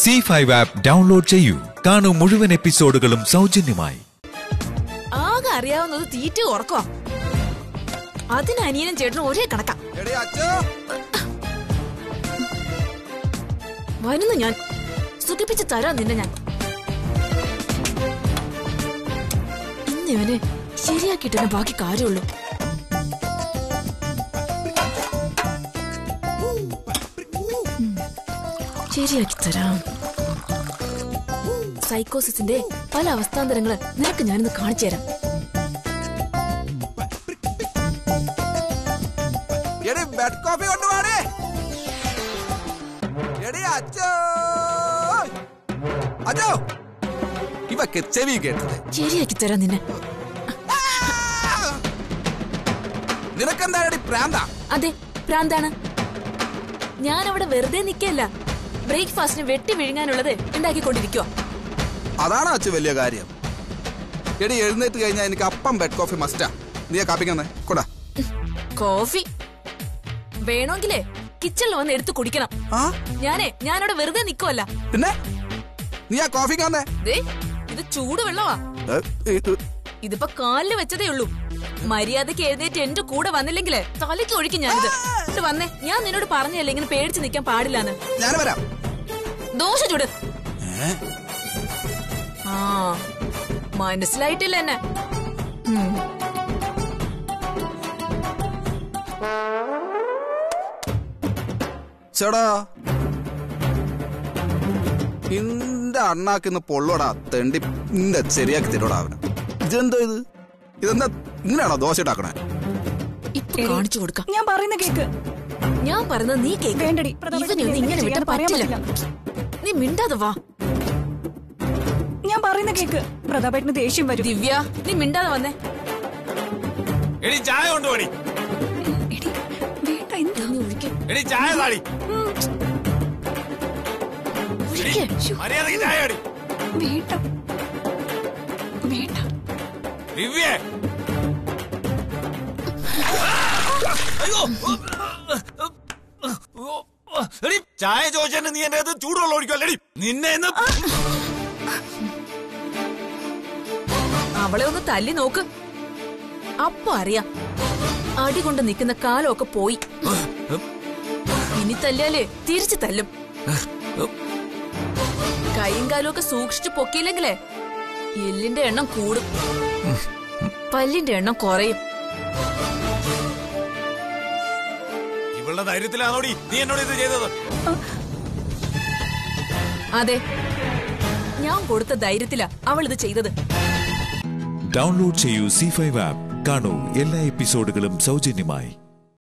C5 app download cheyu. Kanu muzhuvan episodukalum saujanyamayi. Aaga ariyavunnathu theettu orkko. Adinu aniyanum chettanu ore kanaka. Ede achcha. Varunu njan sukhipichu tharam ninne njan. Innivane ശരിയാക്കിയിട്ടേ ബാക്കി കാര്യമുള്ളൂ. ശരിയാക്കി തരാം. സൈക്കോസിന്റെ പല അവസ്ഥാന്തരങ്ങള് നിനക്ക് ഞാനിന്ന് കാണിച്ചു തരാം. ശരിയാക്കി തരാം നിന്നെ. അതെ പ്രാന്താണ് ഞാൻ. അവിടെ വെറുതെ നിക്കല്ല. ബ്രേക്ക്ഫാസ്റ്റിന് വെട്ടി വിഴുങ്ങാനുള്ളത് ഉണ്ടാക്കിക്കൊണ്ടിരിക്കുക. അതാണ് അച്ഛൻ വലിയ കാര്യം. എടി എഴുന്നേറ്റ് കഴിഞ്ഞാൽ എനിക്ക് അപ്പം ബെഡ് കോഫി മസ്റ്റാ. നീ കാപ്പിക്കണേ കൊടാ. കോഫി വേണമെങ്കിലേ കിച്ചണിൽ വന്ന് എടുത്ത് കുടിക്കണം. ഞാനവിടെ വെറുതെ നിക്കുവല്ല. പിന്നെ നീ ആ കോഫി കാണേ. ഇത് ചൂടുവെള്ളവാ. ഇതിപ്പോ കാലില് വെച്ചതേ ഉള്ളൂ. മര്യാദക്ക് എഴുന്നേറ്റ് എന്റെ കൂടെ വന്നില്ലെങ്കില് തലയ്ക്ക് ഒഴിക്കും ഞാനിത്. ഇത് വന്നേ. ഞാൻ നിന്നോട് പറഞ്ഞല്ലേ ഇങ്ങനെ പേടിച്ച് നിക്കാൻ പാടില്ലാന്ന്. ദോശ ചൂട്. ആ മനസ്സിലായിട്ടില്ല എന്നെ. ഇന്റെ അണ്ണാക്കിന്ന് പൊള്ളോടാ തെണ്ടി. ഇന്റെ ശരിയാക്കി തരോടാ അവന്. ഇതെന്തോ ഇത്? ഇതെന്താ ഇങ്ങനെയാണോ ദോശ ഉണ്ടാക്കണേ? കാണിച്ചു കൊടുക്കാം. ഞാൻ പറയുന്ന കേക്ക്. ഞാൻ പറയുന്നത് നീ കേക്ക്. വേണ്ടടി ഇങ്ങനെ വിട്ടാൽ പറ്റില്ല. നീ മിണ്ടാതെ വാ. ഞാൻ പറയുന്ന കേക്ക്. പ്രതാപേട്ടന് ദേഷ്യം വരും. ദിവ്യ നീ മിണ്ടാതെ വന്നേ. എടി ചായ കൊണ്ടുപോടി. എടി വേണ്ട എന്താ ഒഴിക്കാൻ. എടി ചായ താടി. മര്യാദയ്ക്ക് ചായ താടി. വേണ്ട വേണ്ട ദിവ്യ. ചായ ചോദിച്ചെന്നെ നീ എന്റെ ചൂടുവെള്ളം ഒഴിക്കുമല്ലേ നിന്നെ. അവളെ ഒന്ന് തല്ലി നോക്ക്. അപ്പൊ അറിയാം അടി കൊണ്ട് നിൽക്കുന്ന കാലമൊക്കെ പോയി. ഇനി തല്ലിയാലേ തിരിച്ചു തല്ലും. കൈയും കാലും ഒക്കെ സൂക്ഷിച്ചു പൊക്കിയില്ലെങ്കിലേ എല്ലിന്റെ എണ്ണം കൂടും, പല്ലിന്റെ എണ്ണം കുറയും. ധൈര്യത്തിലാണോടി നീ എന്നോട് ഇത് ചെയ്തത്? അതെ ഞാൻ കൊടുത്ത ധൈര്യത്തിലാ അവൾ ഇത് ചെയ്തത്. ഡൗൺലോഡ് ചെയ്യൂ C5 ആപ്പ്. കാണൂ എല്ലാ എപ്പിസോഡുകളും സൗജന്യമായി.